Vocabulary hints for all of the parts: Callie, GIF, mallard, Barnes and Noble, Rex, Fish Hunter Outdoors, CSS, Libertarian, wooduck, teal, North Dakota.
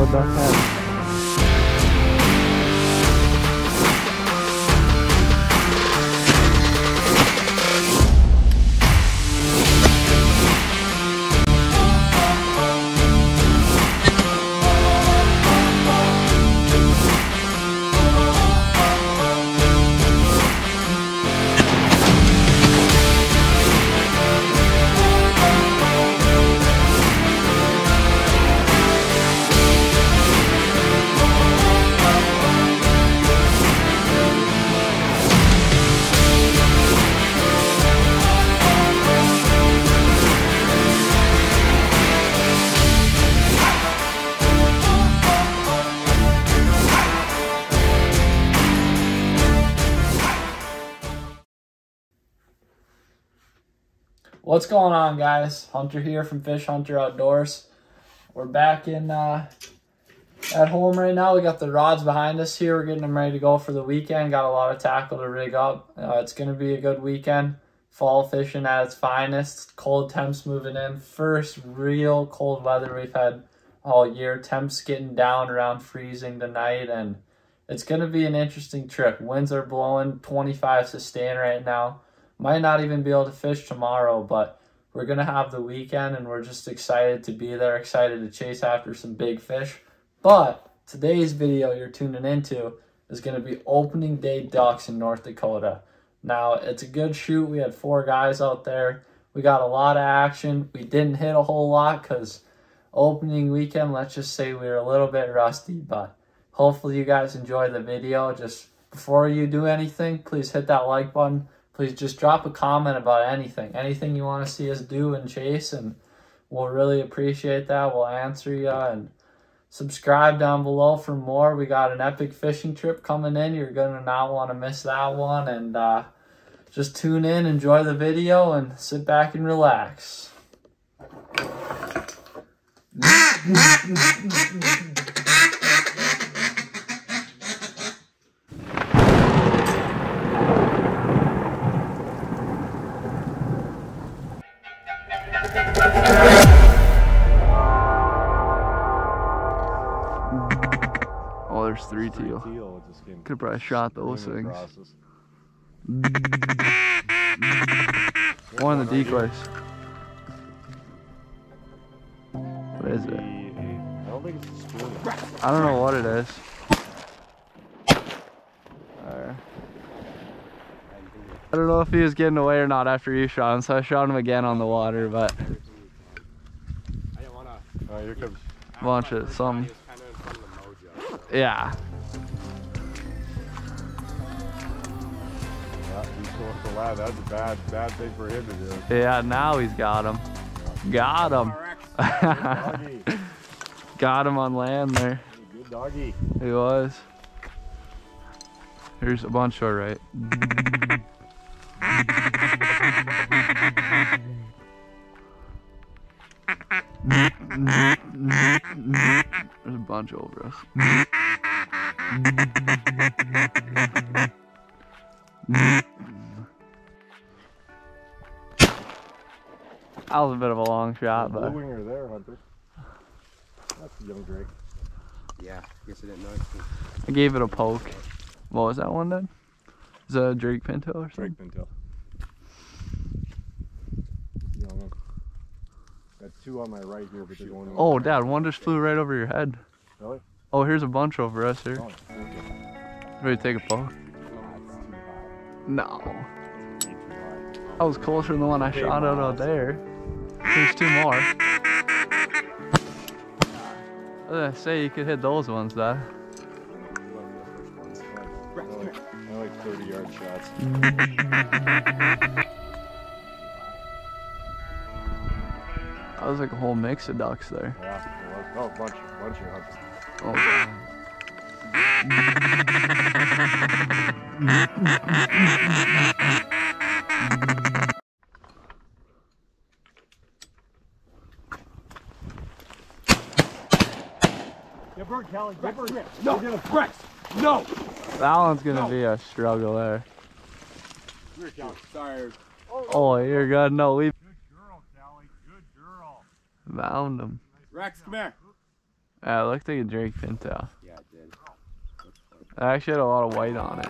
what that has. What's going on, guys? Hunter here from Fish Hunter Outdoors. We're back in at home right now. We got the rods behind us here. We're getting them ready to go for the weekend. Got a lot of tackle to rig up. It's going to be a good weekend. Fall fishing at its finest. Cold temps moving in. First real cold weather we've had all year. Temps getting down around freezing tonight, and it's going to be an interesting trip. Winds are blowing 25 sustained right now. Might not even be able to fish tomorrow, but we're going to have the weekend, and we're just excited to be there, excited to chase after some big fish. But today's video you're tuning into is going to be opening day ducks in North Dakota. Now, it's a good shoot. We had 4 guys out there. We got a lot of action. We didn't hit a whole lot because opening weekend, let's just say we were a little bit rusty, but hopefully you guys enjoy the video. Just before you do anything, please hit that like button. Please just drop a comment about anything you want to see us do and chase, and we'll really appreciate that. We'll answer you, and subscribe down below for more. We got an epic fishing trip coming in. You're going to not want to miss that one, and just tune in, enjoy the video, and sit back and relax. Teal. Could have probably shot those things. One of the decoys. What is it? I don't think it's a spoon. I don't know what it is. Right. I don't know if he was getting away or not after you shot him, so I shot him again on the water, but I didn't want to. Here comes. Launch it. Something. Yeah. Yeah, that's a bad thing for him to do. Yeah, now he's got him. Got him. Got him on land there. Good doggy. He was. Here's a bunch of right. There's a bunch over us. That was a bit of a long shot, but. Blue winger there, Hunter. That's a young drake. Yeah, I guess I didn't know. I gave it a poke. What was that one then? Is that a drake pinto or something? Drake pinto. That's 2 on my right here, but they're going over. Oh, Dad, one just flew right over your head. Really? Oh, here's a bunch over us here. Oh, okay. Ready to take a poke? No. I was closer than the one I shot out there. There's 2 more. I was gonna say you could hit those ones, though. I like 30-yard shots. That was like a whole mix of ducks there. Yeah, well, a bunch of hunts. Oh, God. Get bird, Callie. Get bird here. No, Rex. No. That one's going to be a struggle there. Here, Callie. Sorry. Oh, you're good. No, leave. Bound him. Rex, come here. It looked like a Drake pintail. Yeah, it did. It actually had a lot of white on it.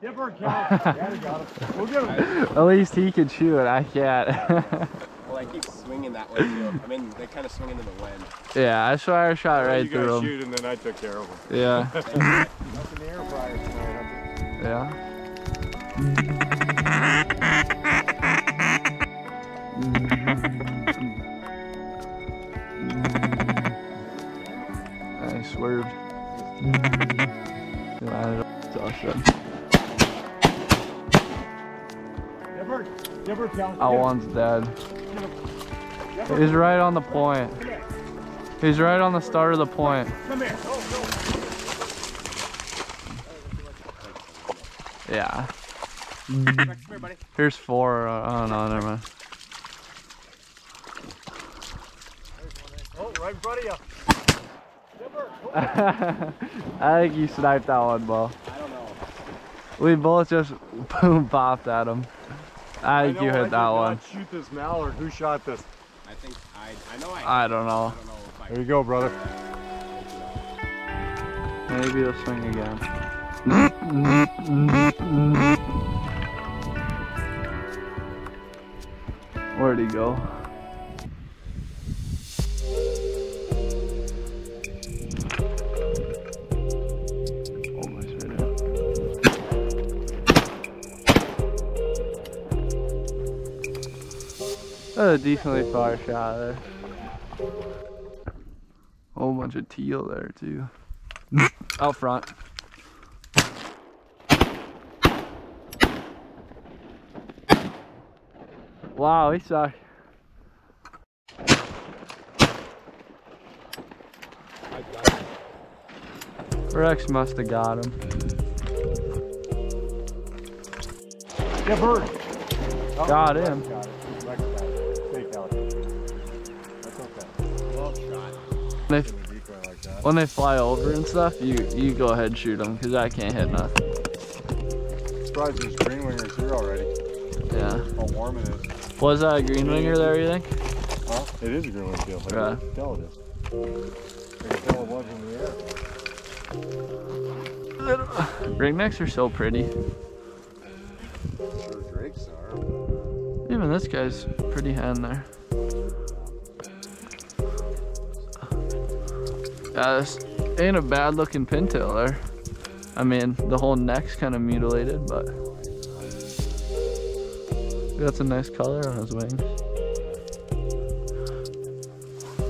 Give her a count. Daddy got him. We'll get him. At least he can shoot, I can't. Well, I keep swinging that way too. I mean, they kind of swing into the wind. Yeah, that's why I shot right through him. You guys shoot and then I took care of him. Yeah. Nothing to air fryer tonight. Yeah. I swerved. It's all shut. Oh, one's dead. He's right on the point. He's right on the start of the point. Yeah. Here's four. Oh no, never mind. Oh, right in front of you. I think you sniped that one, Bo. I don't know. We both just boom popped at him. I think you hit that one. Shoot this mallard. Who shot this? I think I know I don't know. There you go, brother. Maybe they'll swing again. Where'd he go? That was a decently far shot there. Whole bunch of teal there too. Out front. Wow, he sucked. Rex must have got him. Get bird. Got him. When they fly over and stuff, you go ahead and shoot them, because I can't hit nothing. I'm surprised there's green wingers here already. Yeah. How warm it is. Was that a green winger there, you think? Huh? It is a green winger field. Yeah. I can tell it is. I can tell it was in the air. Ringnecks are so pretty. Sure, drakes are. Even this guy's pretty hand there. Yeah, this ain't a bad looking pintail there. I mean, the whole neck's kind of mutilated, but got some nice color on his wings.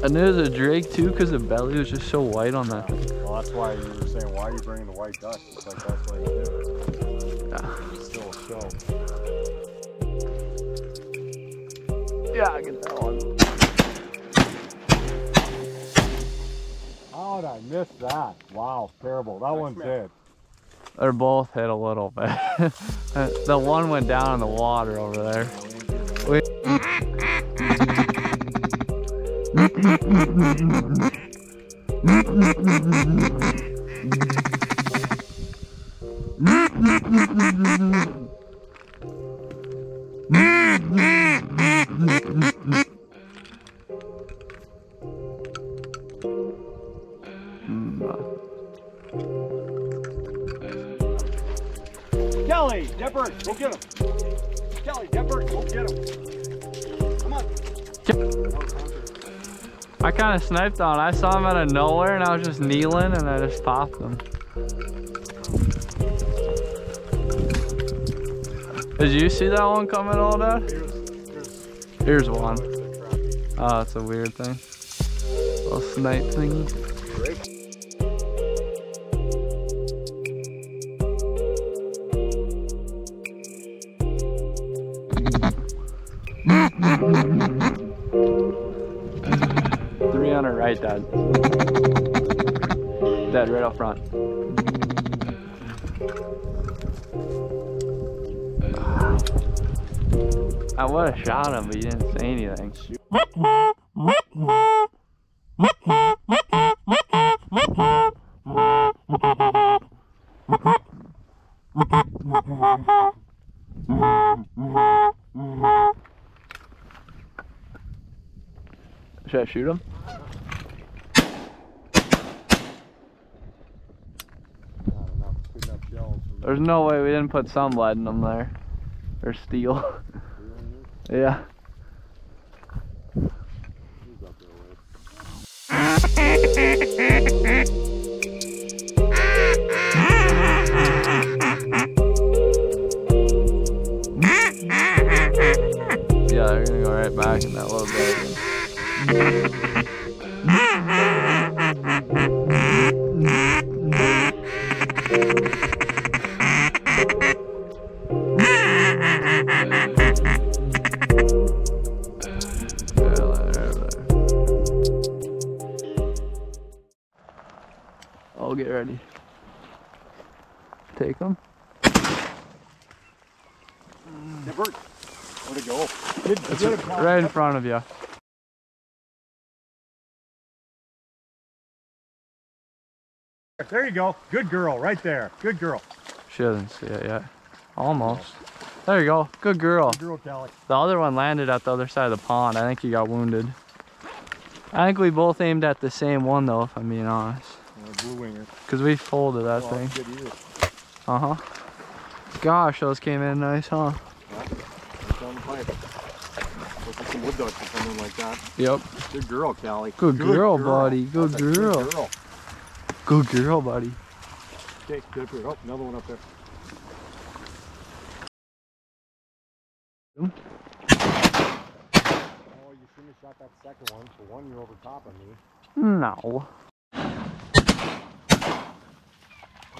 I knew it was a drake too, because the belly was just so white on that thing. Well, that's why you were saying, why are you bringing the white dust? It's like, that's why you do it. Yeah. It's still a show. Yeah, I get that one. I missed that. Wow, terrible. That one's dead. They're both hit a little bit. The one went down in the water over there. Callie, that bird, go get him. Callie, that bird, go get him. Come on. I kind of sniped on. I saw him out of nowhere and I was just kneeling and I just popped him. Did you see that one coming all out? Here's one. Oh, it's a weird thing. Little snipe thingy. Three on her right, Dad. Dead right out front. I would have shot him, but you didn't say anything. Should I shoot him? There's no way we didn't put some lead in them there. Or steel. Yeah. Yeah, they're gonna go right back in that little bit. I'll get ready. Take them. It worked. Where'd it go? It's right in front of you. There you go. Good girl, right there. Good girl. She doesn't see it yet. Almost. There you go. Good girl. Good girl, Callie. The other one landed at the other side of the pond. I think he got wounded. I think we both aimed at the same one, though, if I'm being honest. Blue winger. Because we folded that thing. Uh-huh. Gosh, those came in nice, huh? Some wood ducks or something like that. Yep. Good girl, Callie. Good girl, buddy. Good girl. Good girl, buddy. Okay, good up here. Oh, another one up there. Oh, you shouldn't have shot that second one. For one, you're over top of me. No.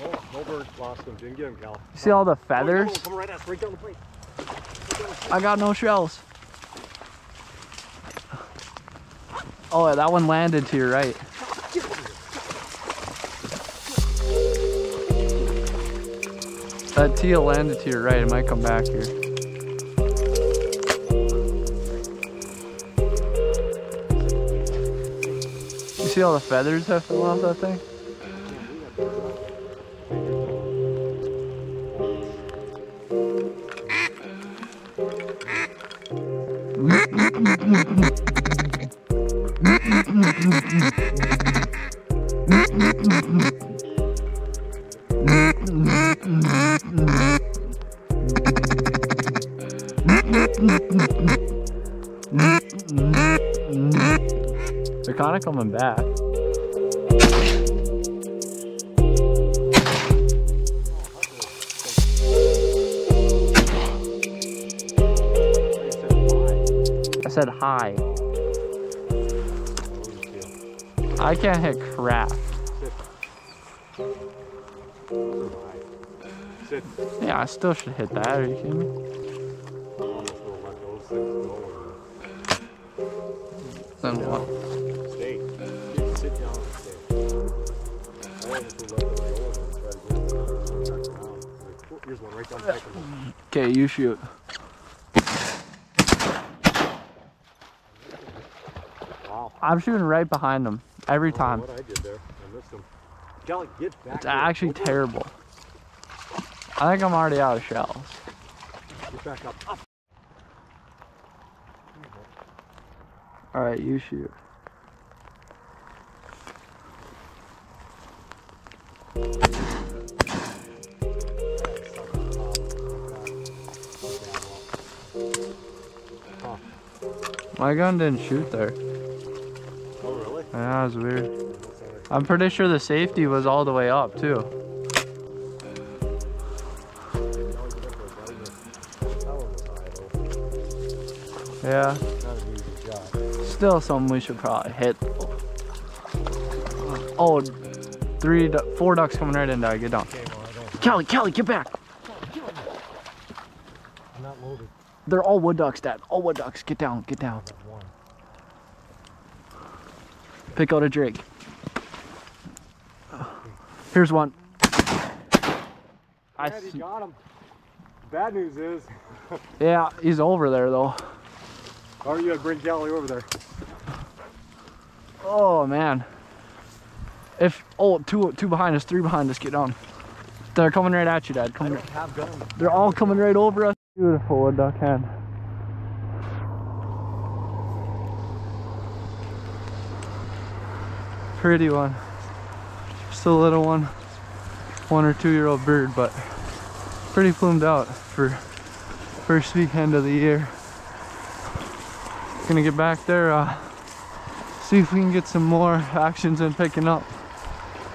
Oh, no bird. Lost him. Didn't get him, Callie. You see all the feathers? Oh, come right at us. Right down the plate. I got no shells. Oh, that one landed to your right. That teal landed to your right. It might come back here. You see all the feathers that fell off that thing? They're kind of coming back. I said hi. I can't hit crap. Yeah, I still should hit that. Are you kidding me? Then what? Okay, you shoot. Wow. I'm shooting right behind them every time. What I did there. I missed them. Callie, get back. It's actually terrible. I think I'm already out of shells. Get back up. Alright, you shoot. My gun didn't shoot there. Oh, really? Yeah, that was weird. I'm pretty sure the safety was all the way up, too. Yeah. Still something we should probably hit. Oh, 4 ducks coming right in, Dad. Get down. Callie, get back. I'm not loaded. They're all wood ducks, Dad. All wood ducks. Get down. Get down. Pick out a drake. Here's one. Dad, he got him. Bad news is. Yeah, he's over there though. How are you gonna bring Callie over there? Oh man. If two behind us, 3 behind us. Get down. They're coming right at you, Dad. Come here. They're all coming right over us. Beautiful wood duck hen. pretty one. Just a little one, 1 or 2 year old bird, but pretty plumed out for first weekend of the year. Gonna get back there, see if we can get some more actions in picking up.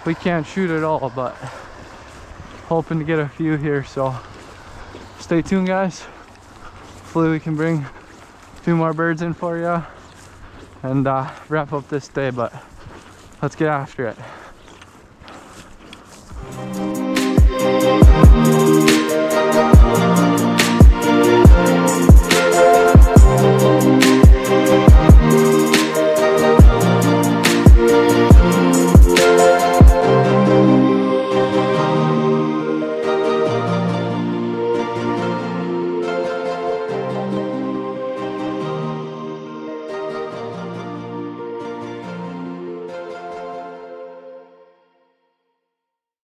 We can't shoot at all, but hoping to get a few here, so stay tuned, guys. Hopefully we can bring 2 more birds in for you and wrap up this day, but let's get after it.